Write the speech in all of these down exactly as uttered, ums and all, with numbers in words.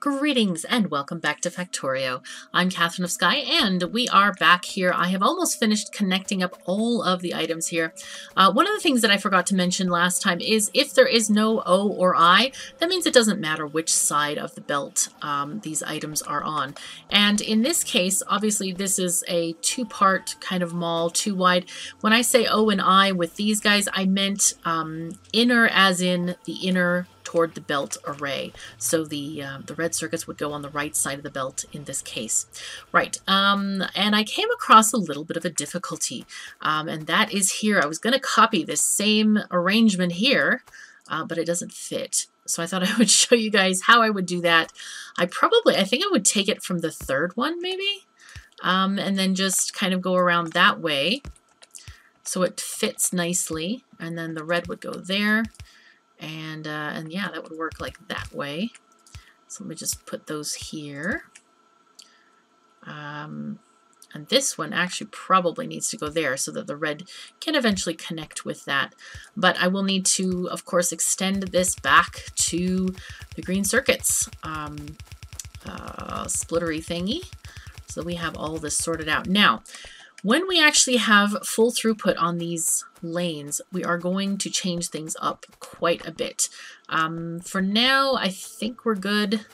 Greetings and welcome back to Factorio. I'm Katherine of Sky and we are back here. I have almost finished connecting up all of the items here. Uh, one of the things that I forgot to mention last time is if there is no O or I, that means it doesn't matter which side of the belt um, these items are on. And in this case, obviously this is a two-part kind of maul, two wide. When I say O and I with these guys, I meant um, inner as in the inner toward the belt array. So the uh, the red circuits would go on the right side of the belt in this case. Right, um, and I came across a little bit of a difficulty, um, and that is here. I was gonna copy this same arrangement here, uh, but it doesn't fit. So I thought I would show you guys how I would do that. I probably, I think I would take it from the third one maybe, um, and then just kind of go around that way. So it fits nicely, and then the red would go there. And, uh, and yeah, that would work like that way. So let me just put those here. Um, and this one actually probably needs to go there so that the red can eventually connect with that. But I will need to, of course, extend this back to the green circuits um, uh, splittery thingy. So we have all this sorted out. Now, when we actually have full throughput on these lanes, we are going to change things up quite a bit. Um, for now, I think we're good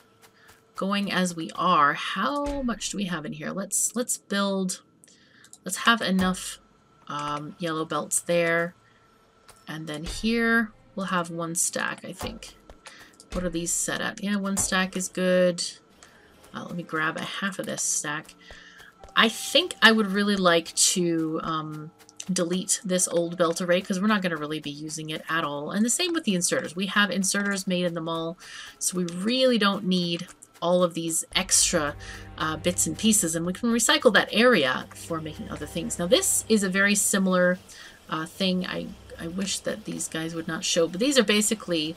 going as we are. How much do we have in here? Let's let's build, let's have enough um, yellow belts there. And then here we'll have one stack, I think. What are these set at? Yeah, one stack is good. Uh, let me grab a half of this stack. I think I would really like to um, delete this old belt array because we're not going to really be using it at all. And the same with the inserters. We have inserters made in the mall, so we really don't need all of these extra uh, bits and pieces, and we can recycle that area for making other things. Now this is a very similar uh, thing. I, I wish that these guys would not show, but these are basically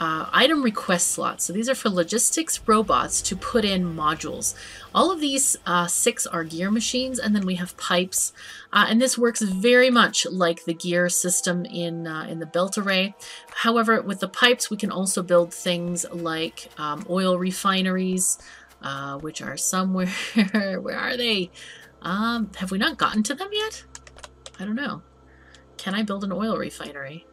Uh, item request slots. So these are for logistics robots to put in modules. All of these uh, six are gear machines, and then we have pipes. Uh, and this works very much like the gear system in, uh, in the belt array. However, with the pipes, we can also build things like um, oil refineries, uh, which are somewhere, where are they? Um, have we not gotten to them yet? I don't know. Can I build an oil refinery?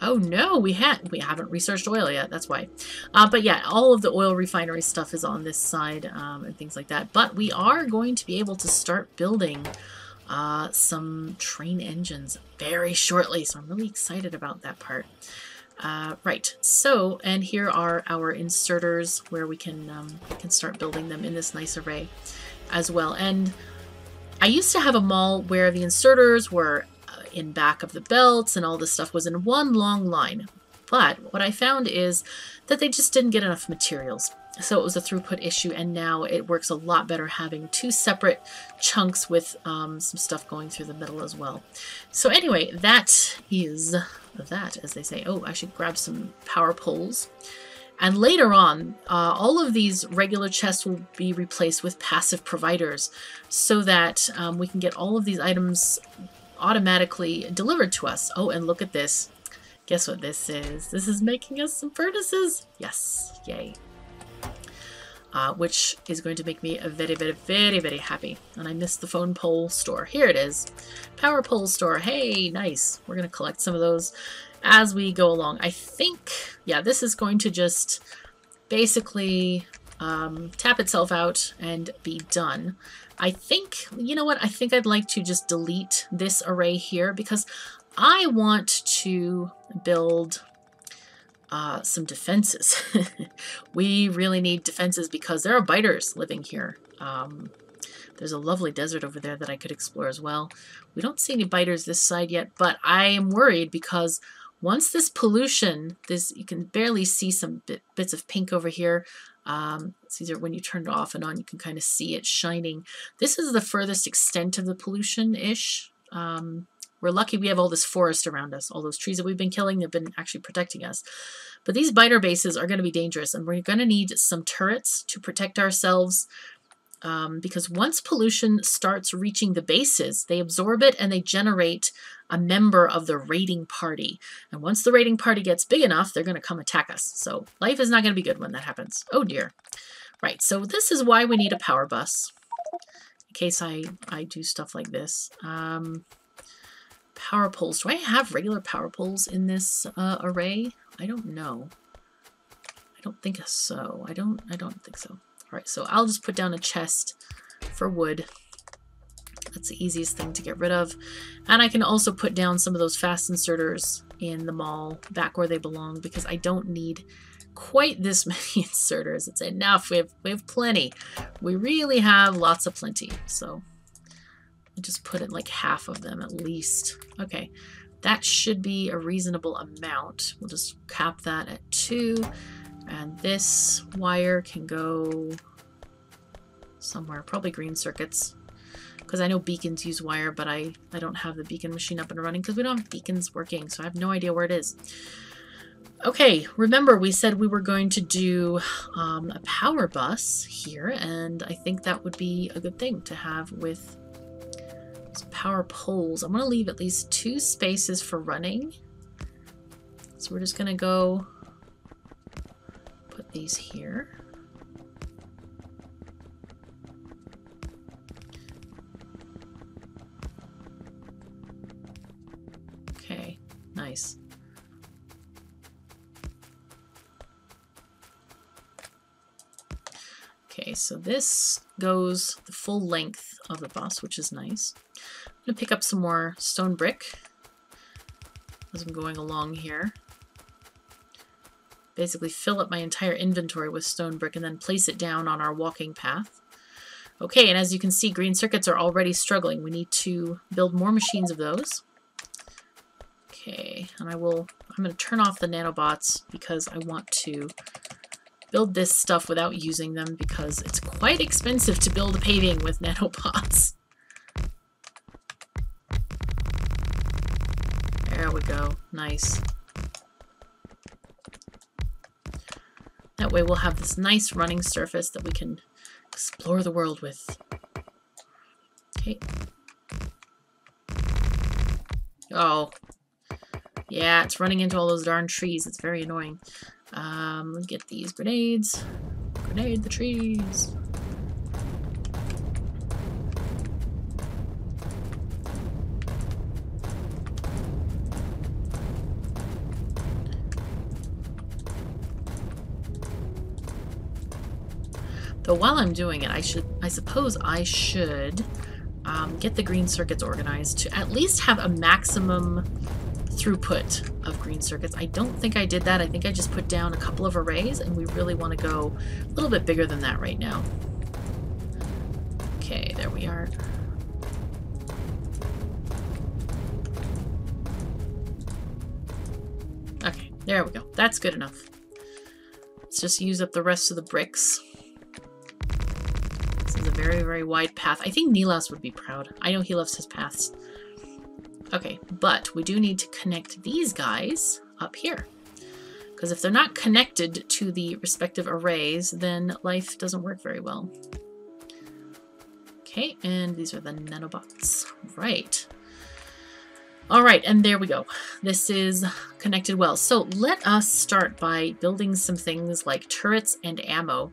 Oh no, we had we haven't researched oil yet. That's why. Uh, but yeah, all of the oil refinery stuff is on this side um, and things like that. But we are going to be able to start building uh, some train engines very shortly. So I'm really excited about that part. Uh, right. So, and here are our inserters where we can um, can start building them in this nice array as well. And I used to have a mall where the inserters were in back of the belts and all this stuff was in one long line. But what I found is that they just didn't get enough materials. So it was a throughput issue, and now it works a lot better having two separate chunks with um, some stuff going through the middle as well. So anyway, that is that, as they say. Oh, I should grab some power poles. And later on, uh, all of these regular chests will be replaced with passive providers so that um, we can get all of these items automatically delivered to us. Oh, and look at this. Guess what this is? This is making us some furnaces. Yes, yay. Uh, which is going to make me a very, very, very, very happy. And I missed the phone pole store. Here it is. Power pole store. Hey, nice. We're going to collect some of those as we go along. I think, yeah, this is going to just basically um, tap itself out and be done. I think, you know what, I think I'd like to just delete this array here because I want to build uh, some defenses. We really need defenses because there are biters living here. Um, there's a lovely desert over there that I could explore as well. We don't see any biters this side yet, but I am worried because once this pollution, this you can barely see some bit, bits of pink over here. Um, it's easier when you turn it off and on, you can kind of see it shining. This is the furthest extent of the pollution-ish. Um, we're lucky we have all this forest around us. All those trees that we've been killing have been actually protecting us. But these biter bases are going to be dangerous, and we're going to need some turrets to protect ourselves um, because once pollution starts reaching the bases, they absorb it and they generate a member of the raiding party. And once the raiding party gets big enough, they're going to come attack us. So life is not going to be good when that happens. Oh dear. Right, so this is why we need a power bus, in case I, I do stuff like this. Um, power poles. Do I have regular power poles in this uh, array? I don't know. I don't think so. I don't, I don't think so. All right, so I'll just put down a chest for wood. That's the easiest thing to get rid of. And I can also put down some of those fast inserters in the mall back where they belong, because I don't need quite this many inserters. It's enough. We have, we have plenty. We really have lots of plenty. So I'll just put in like half of them at least. Okay. That should be a reasonable amount. We'll just cap that at two. And this wire can go somewhere, probably green circuits, because I know beacons use wire, but I, I don't have the beacon machine up and running because we don't have beacons working. So I have no idea where it is. Okay, remember we said we were going to do um, a power bus here, and I think that would be a good thing to have with power poles. I'm going to leave at least two spaces for running. So we're just going to go put these here. Okay, nice. Okay, so this goes the full length of the bus, which is nice. I'm going to pick up some more stone brick as I'm going along here. Basically fill up my entire inventory with stone brick and then place it down on our walking path. Okay, and as you can see, green circuits are already struggling. We need to build more machines of those. Okay, and I will, I'm going to turn off the nanobots because I want to build this stuff without using them, because it's quite expensive to build paving with nanobots. There we go. Nice. That way we'll have this nice running surface that we can explore the world with. Okay. Oh. Yeah, it's running into all those darn trees. It's very annoying. Um, let's get these grenades. Grenade the trees. Though while I'm doing it, I should, I suppose I should um, get the green circuits organized to at least have a maximum throughput of green circuits. I don't think I did that. I think I just put down a couple of arrays, and we really want to go a little bit bigger than that right now. Okay, there we are. Okay, there we go. That's good enough. Let's just use up the rest of the bricks. This is a very, very wide path. I think Nilas would be proud. I know he loves his paths. Okay, but we do need to connect these guys up here, because if they're not connected to the respective arrays, then life doesn't work very well. Okay, and these are the nanobots. Right. All right, and there we go. This is connected well. So let us start by building some things like turrets and ammo.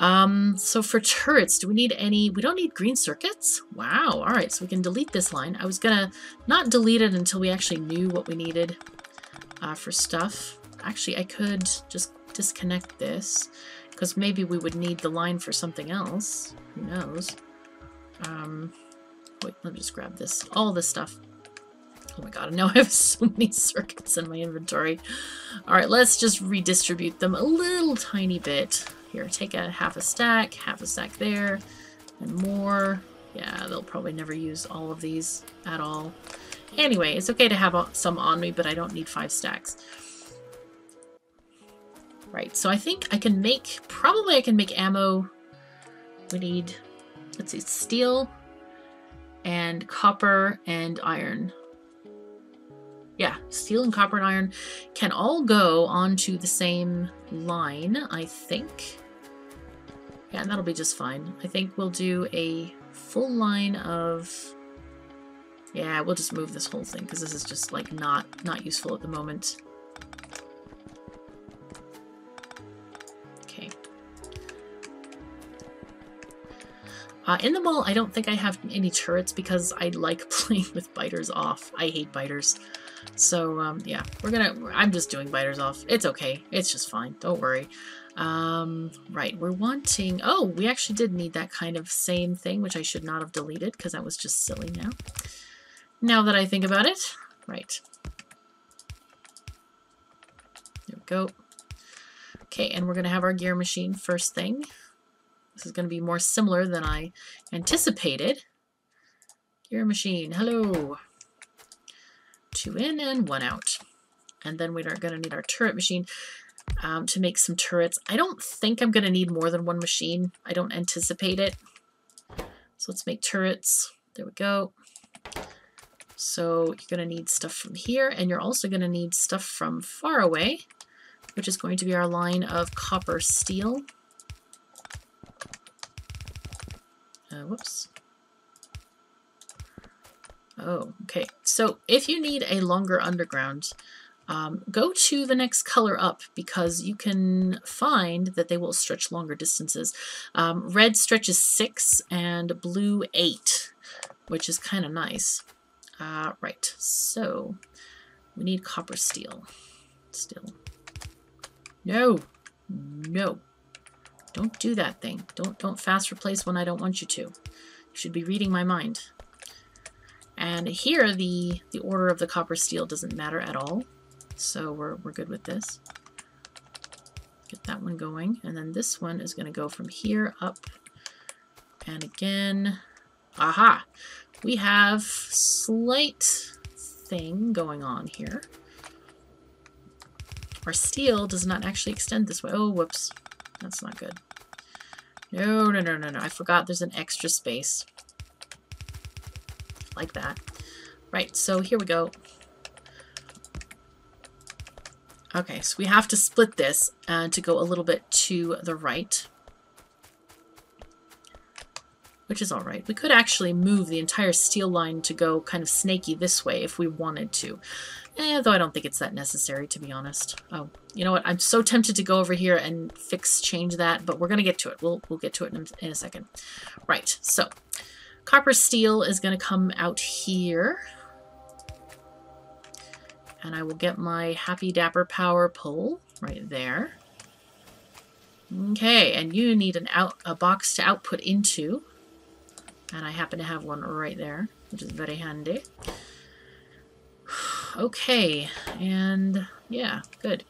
Um, so for turrets, do we need any, we don't need green circuits? Wow. All right. So we can delete this line. I was going to not delete it until we actually knew what we needed, uh, for stuff. Actually, I could just disconnect this because maybe we would need the line for something else. Who knows? Um, wait, let me just grab this, all this stuff. Oh my God. Now I have so many circuits in my inventory. All right. Let's just redistribute them a little tiny bit. Here, take a half a stack, half a stack there, and more. Yeah, they'll probably never use all of these at all. Anyway, it's okay to have some on me, but I don't need five stacks. Right, so I think I can make, probably I can make ammo. We need, let's see, steel and copper and iron. Yeah, steel and copper and iron can all go onto the same line, I think. Yeah, and that'll be just fine. I think we'll do a full line of... Yeah, we'll just move this whole thing, because this is just, like, not, not useful at the moment. Okay. Uh, in the mall, I don't think I have any turrets, because I like playing with biters off. I hate biters. So, um, yeah, we're gonna... I'm just doing biters off. It's okay. It's just fine. Don't worry. Um, right, we're wanting... Oh, we actually did need that kind of same thing, which I should not have deleted, because that was just silly now. Now that I think about it. Right. There we go. Okay, and we're going to have our gear machine first thing. This is going to be more similar than I anticipated. Gear machine, hello. Two in and one out. And then we're going to need our turret machine um, to make some turrets. I don't think I'm going to need more than one machine. I don't anticipate it. So let's make turrets. There we go. So you're going to need stuff from here, and you're also going to need stuff from far away, which is going to be our line of copper steel. Uh, whoops. Oh, okay. So if you need a longer underground, um, go to the next color up, because you can find that they will stretch longer distances. Um, red stretches six and blue eight, which is kind of nice. Uh, right, so we need copper steel. Still. No, no. Don't do that thing. Don't don't fast replace when I don't want you to. You should be reading my mind. And here the the order of the copper steel doesn't matter at all. So we're we're good with this. Get that one going, and then this one is going to go from here up. And again, aha. We have slight thing going on here. Our steel does not actually extend this way. Oh, whoops. That's not good. No, no, no, no, no. I forgot there's an extra space. Like that. Right, so here we go. Okay, so we have to split this uh, to go a little bit to the right. Which is all right. We could actually move the entire steel line to go kind of snaky this way if we wanted to. Eh, though I don't think it's that necessary, to be honest. Oh, you know what? I'm so tempted to go over here and fix, change that, but we're going to get to it. We'll, we'll get to it in, in a second. Right, so copper steel is going to come out here. And I will get my happy dapper power pole right there. Okay, and you need an out a box to output into. And I happen to have one right there, which is very handy. Okay, and yeah, good.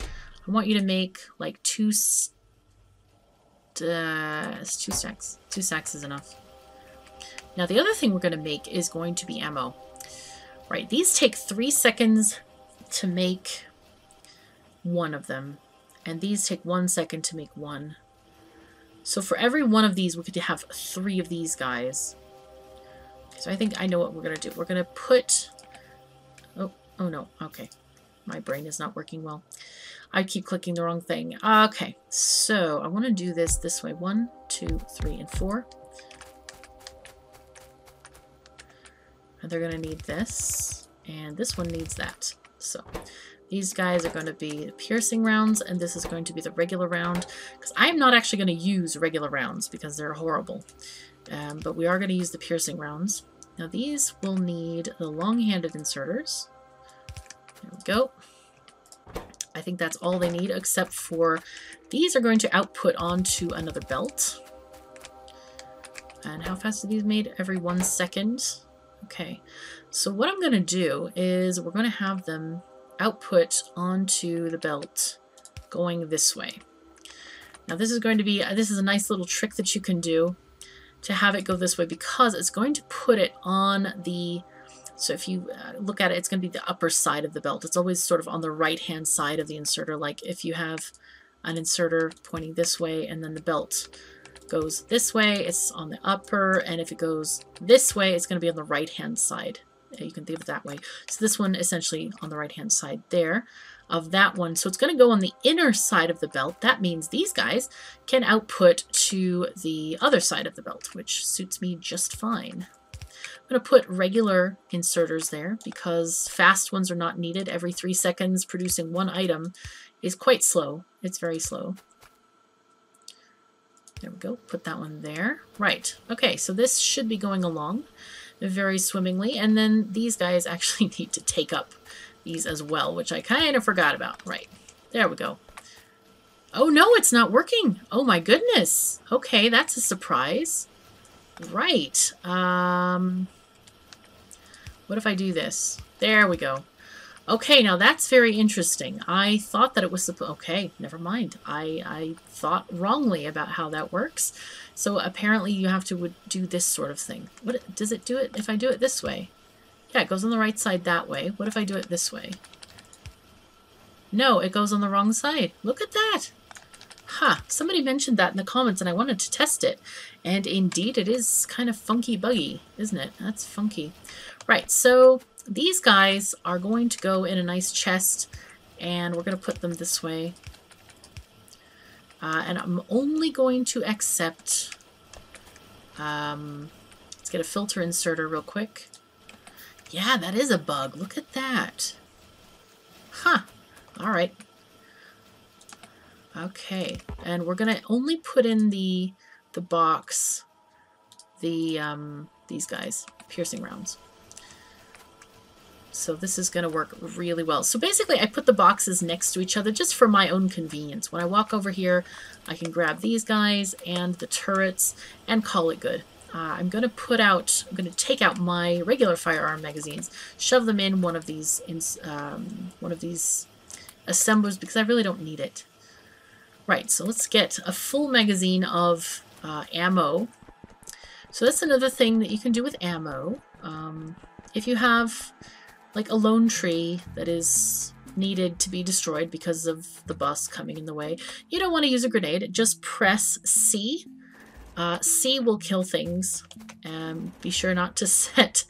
I want you to make like two, st uh, two stacks. Two stacks is enough. Now the other thing we're going to make is going to be ammo. Right, these take three seconds to make one of them. And these take one second to make one. So for every one of these, we could have three of these guys. So I think I know what we're going to do. We're going to put... Oh, oh no. Okay. My brain is not working well. I keep clicking the wrong thing. Okay. So I want to do this this way. One, two, three, and four. And they're going to need this. And this one needs that. So... These guys are going to be the piercing rounds, and this is going to be the regular round, because I'm not actually going to use regular rounds because they're horrible. Um, but we are going to use the piercing rounds. Now these will need the long-handed inserters. There we go. I think that's all they need, except for these are going to output onto another belt. And how fast are these made? Every one second. Okay. So what I'm going to do is we're going to have them output onto the belt going this way. Now this is going to be, this is a nice little trick that you can do to have it go this way, because it's going to put it on the, so if you look at it, it's going to be the upper side of the belt. It's always sort of on the right hand side of the inserter. Like if you have an inserter pointing this way and then the belt goes this way, it's on the upper, and if it goes this way, it's going to be on the right hand side. You can think of it that way. So this one essentially on the right hand side there. of that one. So it's going to go on the inner side of the belt. That means these guys can output to the other side of the belt, which suits me just fine. I'm going to put regular inserters there because fast ones are not needed. Every three seconds producing one item is quite slow. It's very slow. There we go. Put that one there. Right. Okay, so this should be going along very swimmingly. And then these guys actually need to take up these as well, which I kind of forgot about. Right. There we go. Oh no, it's not working. Oh my goodness. Okay, that's a surprise. Right. Um, what if I do this? There we go. Okay, now that's very interesting. I thought that it was supposed... Okay, never mind. I, I thought wrongly about how that works. So apparently you have to do this sort of thing. What does it do it if I do it this way? Yeah, it goes on the right side that way. What if I do it this way? No, it goes on the wrong side. Look at that. Huh, somebody mentioned that in the comments and I wanted to test it. And indeed, it is kind of funky buggy, isn't it? That's funky. Right, so... these guys are going to go in a nice chest, and we're going to put them this way. Uh, and I'm only going to accept... Um, let's get a filter inserter real quick. Yeah, that is a bug. Look at that. Huh. All right. Okay. And we're going to only put in the, the box, the um, these guys, piercing rounds. So this is going to work really well. So basically I put the boxes next to each other just for my own convenience. When I walk over here, I can grab these guys and the turrets and call it good. Uh, I'm going to put out, I'm going to take out my regular firearm magazines, shove them in one of these, in, um, one of these assemblers because I really don't need it. Right, so let's get a full magazine of uh, ammo. So that's another thing that you can do with ammo. Um, if you have... like a lone tree that is needed to be destroyed because of the bus coming in the way. You don't want to use a grenade. Just press C. Uh, C will kill things. Um, be sure not to set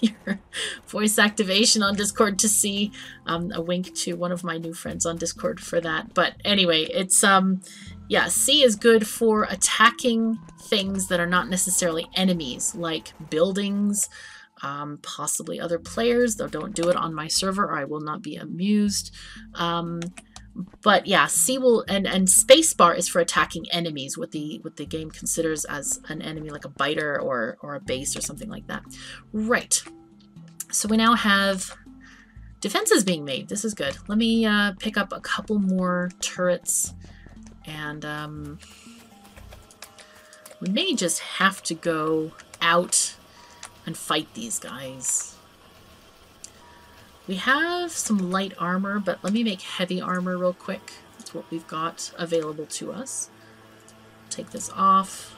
your voice activation on Discord to C. Um, a wink to one of my new friends on Discord for that. But anyway, it's... um. Yeah, C is good for attacking things that are not necessarily enemies, like buildings, Um, possibly other players, though don't do it on my server or I will not be amused. Um, but yeah, C will, and, and spacebar is for attacking enemies, what the, what the game considers as an enemy, like a biter or, or a base or something like that. Right. So we now have defenses being made. This is good. Let me uh, pick up a couple more turrets and um, we may just have to go out and fight these guys. We have some light armor, but let me make heavy armor real quick. That's what we've got available to us. Take this off.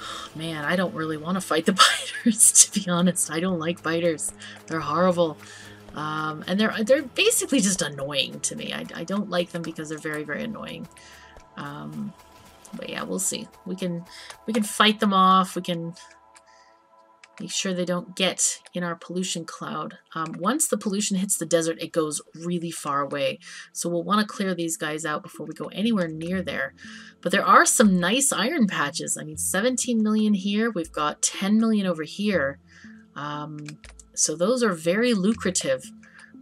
Oh, man, I don't really want to fight the biters, to be honest. I don't like biters. They're horrible. Um, and they're, they're basically just annoying to me. I, I don't like them because they're very, very annoying. Um, but yeah, we'll see. We can, we can fight them off. We can... make sure they don't get in our pollution cloud. Um, once the pollution hits the desert, it goes really far away. So we'll want to clear these guys out before we go anywhere near there. But there are some nice iron patches. I mean, seventeen million here. We've got ten million over here. Um, so those are very lucrative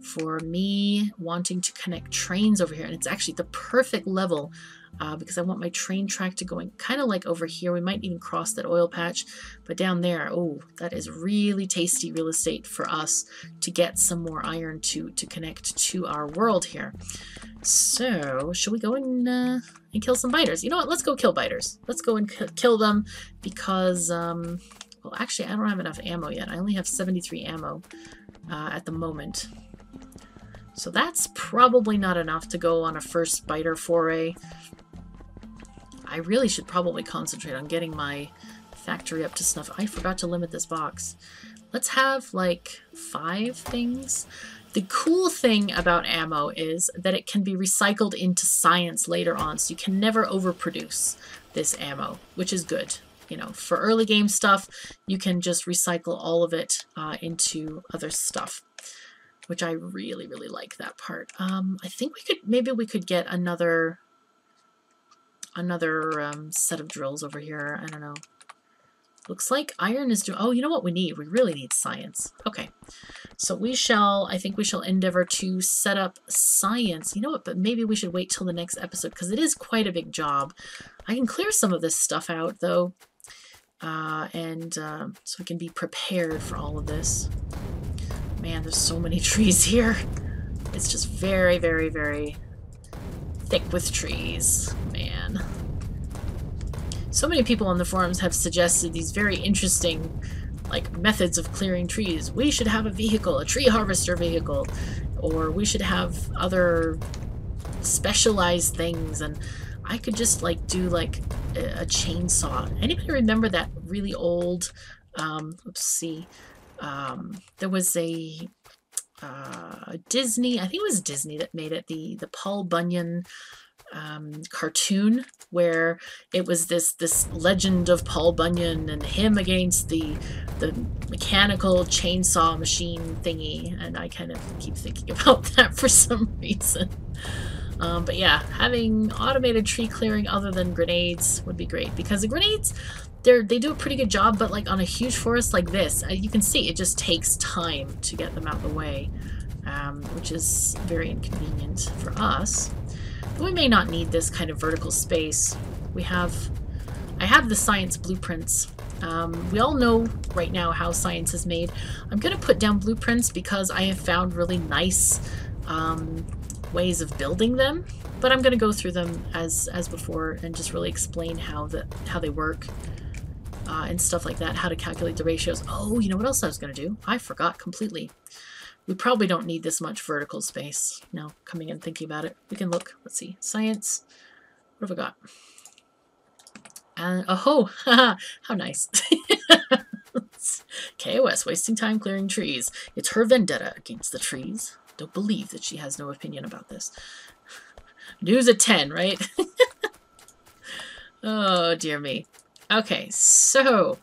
for me wanting to connect trains over here. And it's actually the perfect level Uh, because I want my train track to going kind of like over here. We might even cross that oil patch, but down there, oh, that is really tasty real estate for us to get some more iron to to connect to our world here. So, should we go and uh, and kill some biters? You know what? Let's go kill biters. Let's go and kill them because, um, well, actually, I don't have enough ammo yet. I only have seventy-three ammo uh, at the moment. So that's probably not enough to go on a first biter foray. I really should probably concentrate on getting my factory up to snuff. I forgot to limit this box. Let's have like five things. The cool thing about ammo is that it can be recycled into science later on, so you can never overproduce this ammo, which is good. You know, for early game stuff, you can just recycle all of it uh, into other stuff. which I really, really like that part. Um, I think we could, maybe we could get another, another um, set of drills over here. I don't know. Looks like iron is doing, oh, you know what we need? We really need science. Okay. So we shall, I think we shall endeavor to set up science. You know what, but maybe we should wait till the next episode because it is quite a big job. I can clear some of this stuff out though. Uh, and uh, so we can be prepared for all of this. Man, there's so many trees here. It's just very, very, very thick with trees, man. So many people on the forums have suggested these very interesting, like, methods of clearing trees. We should have a vehicle, a tree harvester vehicle, or we should have other specialized things, and I could just, like, do, like, a, a chainsaw. Anybody remember that really old, um, let's see, um, there was a, uh, Disney, I think it was Disney that made it, the, the Paul Bunyan, um, cartoon, where it was this this legend of Paul Bunyan and him against the the mechanical chainsaw machine thingy, and I kind of keep thinking about that for some reason. Um, but yeah, having automated tree clearing other than grenades would be great, because the grenades, they're, they do a pretty good job, but like on a huge forest like this, you can see it just takes time to get them out of the way, um, which is very inconvenient for us. We may not need this kind of vertical space. We have, I have the science blueprints. Um, we all know right now how science is made. I'm going to put down blueprints because I have found really nice um, ways of building them, but I'm going to go through them as as before and just really explain how the how they work uh, and stuff like that, how to calculate the ratios. Oh, you know what else I was going to do? I forgot completely. We probably don't need this much vertical space now, coming and thinking about it. We can look, let's see, science, what have we got? Uh, oh, how nice. K O S, wasting time clearing trees. It's her vendetta against the trees. Don't believe that she has no opinion about this. News at ten, right? Oh, dear me. Okay, so...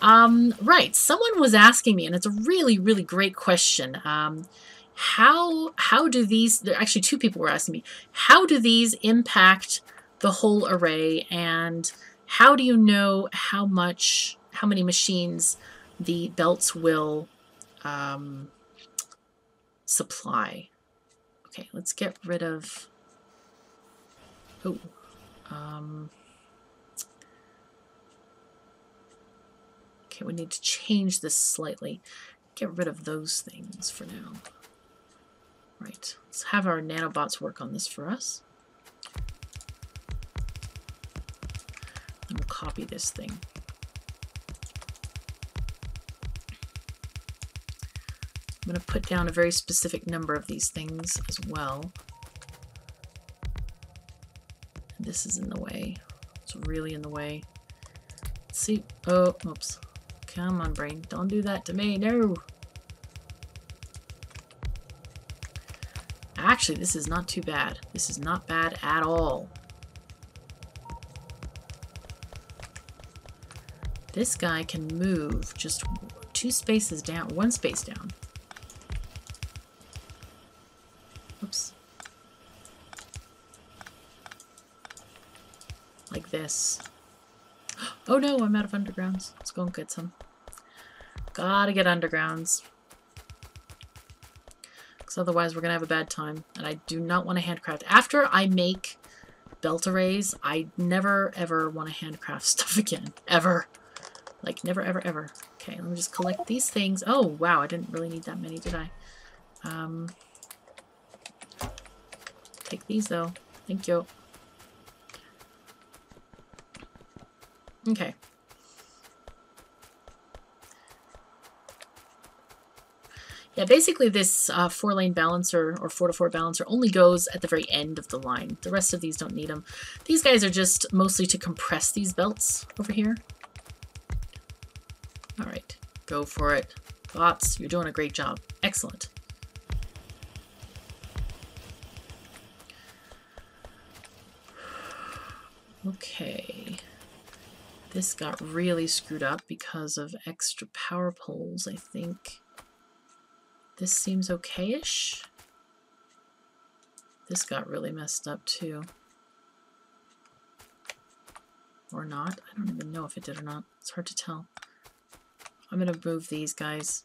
Um, right, someone was asking me, and it's a really, really great question. Um, how, how do these, there, actually two people were asking me, how do these impact the whole array, and how do you know how much, how many machines the belts will, um, supply? Okay, let's get rid of, oh, um... Okay, we need to change this slightly. Get rid of those things for now. Right, let's have our nanobots work on this for us. And we'll copy this thing. I'm going to put down a very specific number of these things as well. This is in the way. It's really in the way. Let's see. Oh, oops. Come on, brain. Don't do that to me. No. Actually, this is not too bad. This is not bad at all. This guy can move just two spaces down, one space down. Oops. Like this. Oh no, I'm out of undergrounds. Let's go and get some. Gotta get undergrounds. Because otherwise we're going to have a bad time. And I do not want to handcraft. After I make belt arrays, I never ever want to handcraft stuff again. Ever. Like never ever ever. Okay, let me just collect these things. Oh wow, I didn't really need that many, did I? Um, take these though. Thank you. Okay. Yeah, basically this uh, four-lane balancer or four to four balancer only goes at the very end of the line. The rest of these don't need them. These guys are just mostly to compress these belts over here. All right, go for it. Bots, you're doing a great job. Excellent. Okay. This got really screwed up because of extra power poles, I think. This seems okay-ish. This got really messed up too. Or not. I don't even know if it did or not. It's hard to tell. I'm going to move these guys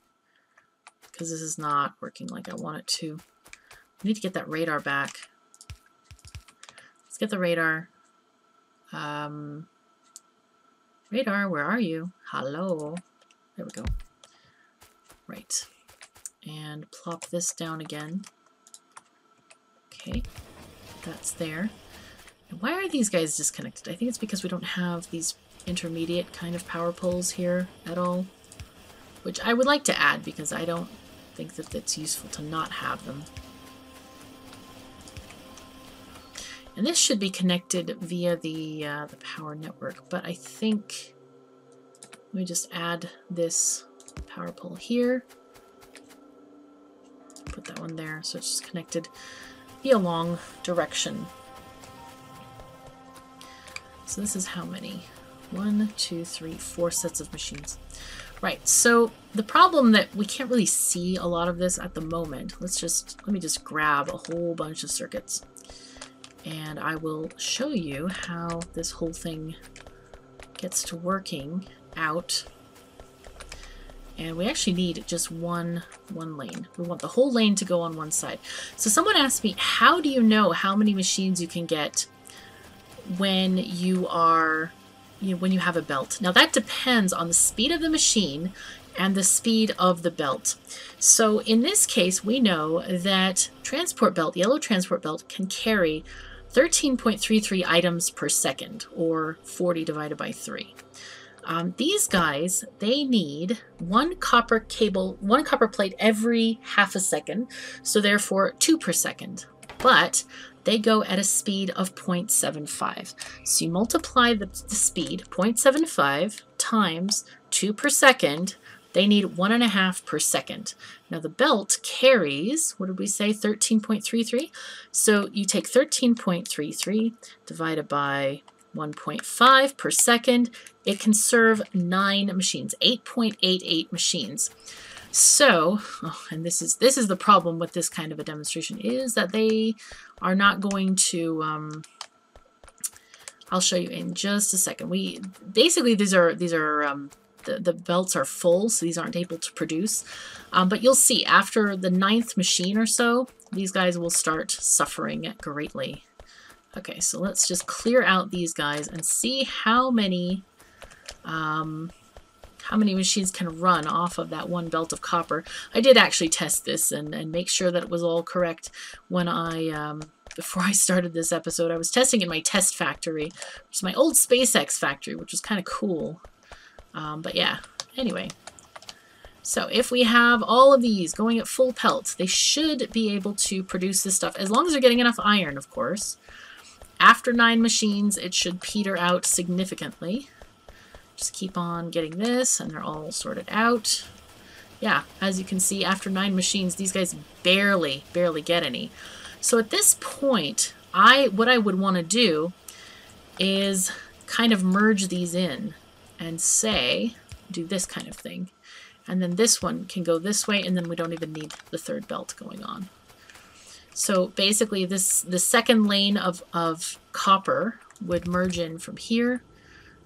because this is not working like I want it to. I need to get that radar back. Let's get the radar. Um, radar, where are you? Hello. There we go. Right. And plop this down again. Okay. That's there. Why are these guys disconnected? I think it's because we don't have these intermediate kind of power poles here at all, which I would like to add because I don't think that it's useful to not have them. And this should be connected via the, uh, the power network, but I think let me just add this power pole here. Put that one there so it's just connected via long direction. So this is how many? One, two, three, four sets of machines. Right, so the problem that we can't really see a lot of this at the moment. Let's just, let me just grab a whole bunch of circuits and I will show you how this whole thing gets to working out. And we actually need just one, one lane. We want the whole lane to go on one side. So someone asked me, how do you know how many machines you can get when you are, you know, when you have a belt. Now that depends on the speed of the machine and the speed of the belt. So in this case, we know that transport belt, yellow transport belt, can carry thirteen point three three items per second, or forty divided by three. Um, these guys, they need one copper cable, one copper plate every half a second, so therefore two per second. But they go at a speed of zero point seven five. So you multiply the, the speed, zero point seven five times two per second, they need one and a half per second. Now the belt carries, what did we say, thirteen point three three? So you take thirteen point three three divided by one point five per second, it can serve nine machines, eight point eight eight machines. So, oh, and this is this is the problem with this kind of a demonstration, is that they are not going to. Um, I'll show you in just a second. We basically these are these are um, the the belts are full, so these aren't able to produce. Um, but you'll see after the ninth machine or so, these guys will start suffering greatly. Okay, so let's just clear out these guys and see how many. Um, How many machines can run off of that one belt of copper. I did actually test this and, and make sure that it was all correct when I, um, before I started this episode, I was testing in my test factory, which is my old SpaceX factory, which was kind of cool. Um, but yeah, anyway. So if we have all of these going at full pelt, they should be able to produce this stuff, as long as they're getting enough iron, of course. After nine machines, it should peter out significantly. Just keep on getting this, and they're all sorted out. Yeah, as you can see, after nine machines, these guys barely, barely get any. So at this point, I what I would want to do is kind of merge these in and say, do this kind of thing. And then this one can go this way, and then we don't even need the third belt going on. So basically, this the second lane of, of copper would merge in from here.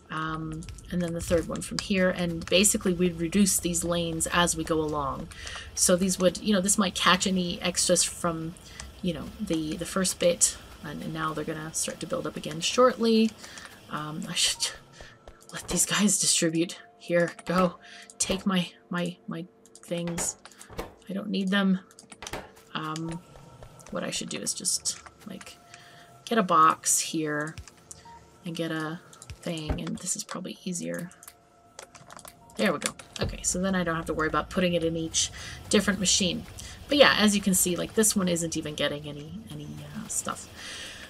Um, and then the third one from here, and basically we'd reduce these lanes as we go along. So these would, you know, this might catch any extras from, you know, the, the first bit, and, and now they're going to start to build up again shortly. Um, I should let these guys distribute. Here, go. Take my, my, my things. I don't need them. Um, what I should do is just, like, get a box here and get a thing, and this is probably easier. There we go. Okay, so then I don't have to worry about putting it in each different machine. But yeah, as you can see, like this one isn't even getting any any uh, stuff.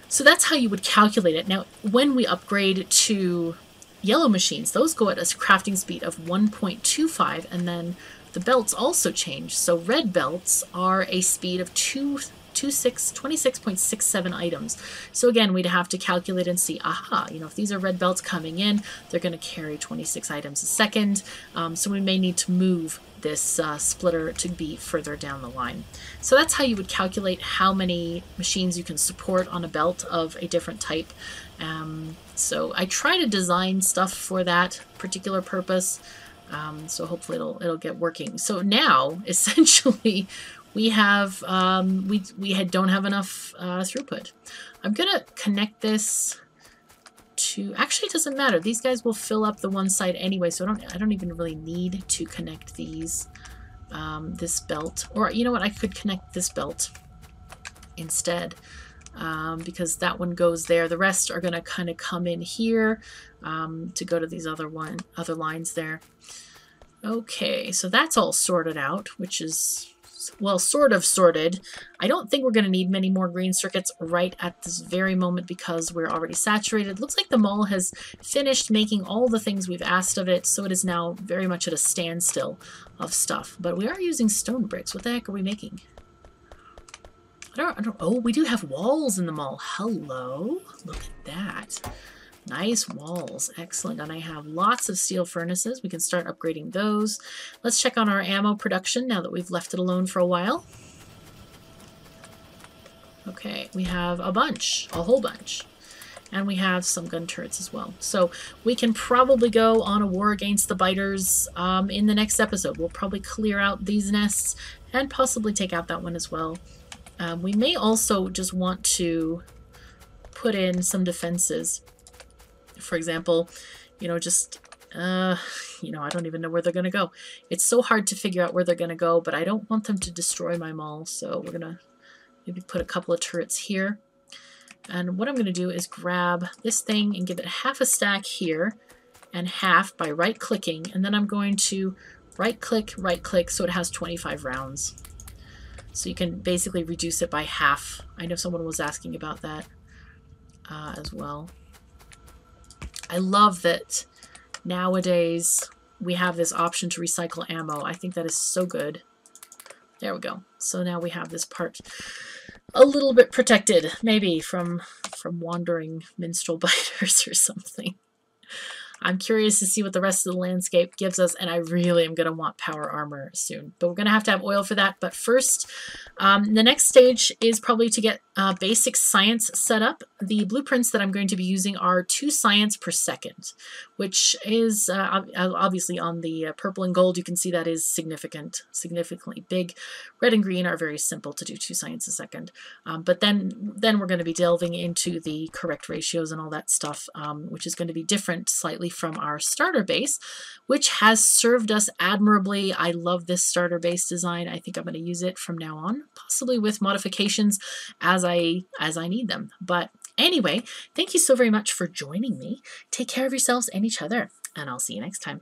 So that's how you would calculate it. Now, when we upgrade to yellow machines, those go at a crafting speed of one point two five, and then the belts also change. So red belts are a speed of two twenty-six point six seven items. So again, we'd have to calculate and see, aha, you know, if these are red belts coming in, they're going to carry twenty-six items a second. Um, so we may need to move this uh, splitter to be further down the line. So that's how you would calculate how many machines you can support on a belt of a different type. Um, so I try to design stuff for that particular purpose. Um, so hopefully it'll, it'll get working. So now essentially we have, um, we, we had, don't have enough uh, throughput. I'm going to connect this to, actually it doesn't matter. These guys will fill up the one side anyway. So I don't, I don't even really need to connect these, um, this belt, or you know what, I could connect this belt instead. Um, because that one goes there. The rest are going to kind of come in here um, to go to these other one, other lines there. Okay, so that's all sorted out, which is, well, sort of sorted. I don't think we're going to need many more green circuits right at this very moment because we're already saturated. Looks like the mall has finished making all the things we've asked of it, so it is now very much at a standstill of stuff. But we are using stone bricks. What the heck are we making? I don't, I don't, oh, we do have walls in the mall. Hello. Look at that. Nice walls. Excellent. And I have lots of steel furnaces. We can start upgrading those. Let's check on our ammo production now that we've left it alone for a while. Okay, we have a bunch, a whole bunch. And we have some gun turrets as well. So we can probably go on a war against the biters um, in the next episode. We'll probably clear out these nests and possibly take out that one as well. Um, we may also just want to put in some defenses. For example, you know, just, uh, you know, I don't even know where they're going to go. It's so hard to figure out where they're going to go, but I don't want them to destroy my mall. So we're going to maybe put a couple of turrets here. And what I'm going to do is grab this thing and give it half a stack here and half by right clicking. And then I'm going to right click, right click. So it has twenty-five rounds. So you can basically reduce it by half. I know someone was asking about that uh, as well. I love that nowadays we have this option to recycle ammo. I think that is so good. There we go. So now we have this part a little bit protected, maybe from, from wandering minstrel biters or something. I'm curious to see what the rest of the landscape gives us, and I really am going to want power armor soon. But we're going to have to have oil for that. But first, um, the next stage is probably to get uh, basic science set up. The blueprints that I'm going to be using are two science per second, which is uh, obviously on the purple and gold. You can see that is significant, significantly big. Red and green are very simple to do two science a second. Um, but then, then we're going to be delving into the correct ratios and all that stuff, um, which is going to be different slightly from our starter base, which has served us admirably. I love this starter base design. I think I'm going to use it from now on, possibly with modifications as I as I need them. But anyway, thank you so very much for joining me. Take care of yourselves and each other, and I'll see you next time.